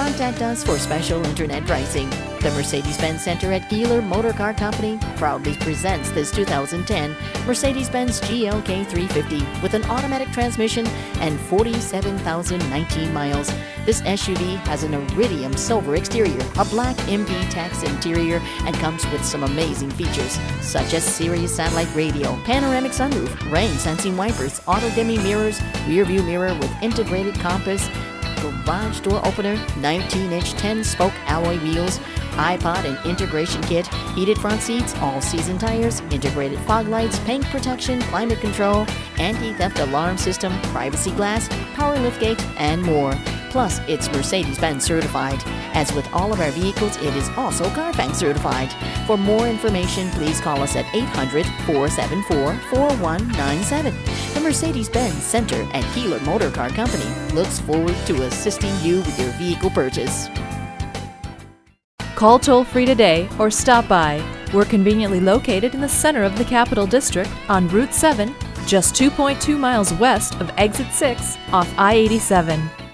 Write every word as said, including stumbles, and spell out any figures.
Contact us for special internet pricing. The Mercedes-Benz Center at Keeler Motor Car Company proudly presents this two thousand ten Mercedes-Benz G L K three fifty with an automatic transmission and forty-seven thousand nineteen miles. This S U V has an iridium silver exterior, a black M B-Tex interior, and comes with some amazing features such as Sirius satellite radio, panoramic sunroof, rain-sensing wipers, auto-dimming mirrors, rear-view mirror with integrated compass, garage door opener, nineteen inch ten spoke alloy wheels, iPod and integration kit, heated front seats, all-season tires, integrated fog lights, paint protection, climate control, anti-theft alarm system, privacy glass, power liftgate, and more. Plus, it's Mercedes-Benz certified. As with all of our vehicles, it is also Carfax certified. For more information, please call us at eight hundred, four seven four, four one nine seven. The Mercedes-Benz Center at Keeler Motor Car Company looks forward to assisting you with your vehicle purchase. Call toll-free today or stop by. We're conveniently located in the center of the Capital District on Route seven, just two point two miles west of Exit six off I eighty-seven.